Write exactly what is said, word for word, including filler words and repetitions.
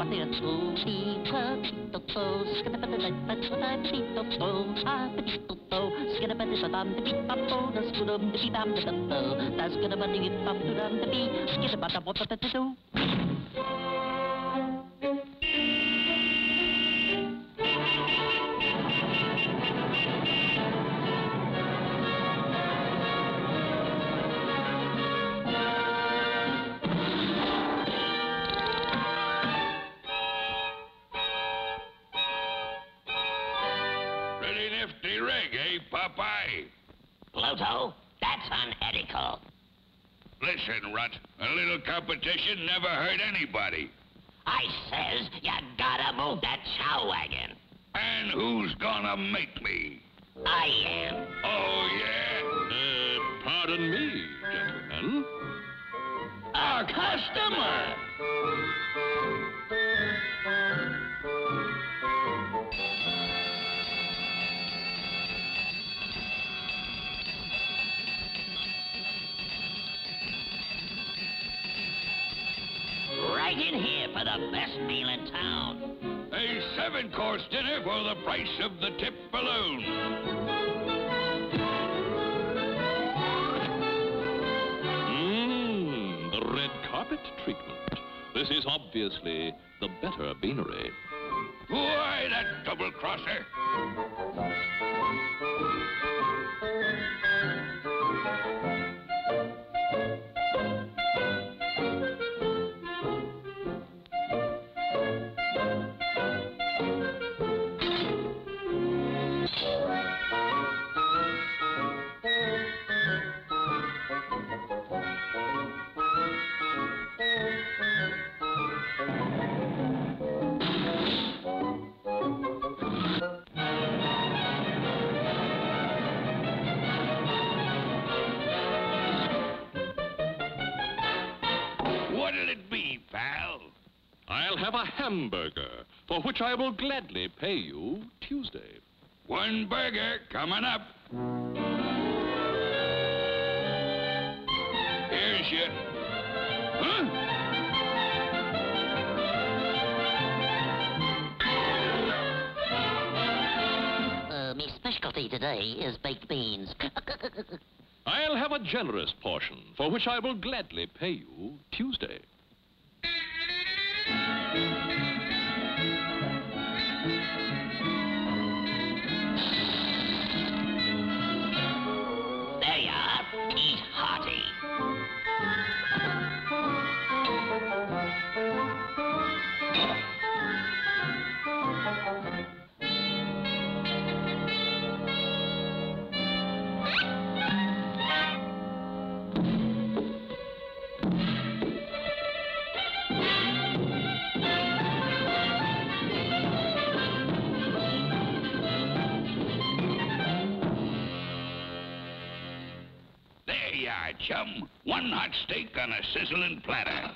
what they're told. See, tub, see, top, so, skin up at the light, but sometimes see, top, so, ah, it's top, so, skin up at the salam, the beat, pop, oh, that's good, um, the beat, um, the sun, oh, that's good, um, the beat, pop, good, um, the beat, skis about the water, the do. Popeye. Bluto, that's unethical. Listen, Rut, a little competition never hurt anybody. I says you gotta move that chow wagon. And who's gonna make me? I am. Oh, yeah? Uh, pardon me, gentlemen. Our customer! Right in here for the best meal in town. A seven-course dinner for the price of the tip balloon. Mmm, the red carpet treatment. This is obviously the better beanery. Why, that double-crosser? A hamburger, for which I will gladly pay you Tuesday. One burger coming up. Here's your... Huh? Uh, my specialty today is baked beans. I'll have a generous portion, for which I will gladly pay you Tuesday. Chum, one hot steak on a sizzling platter.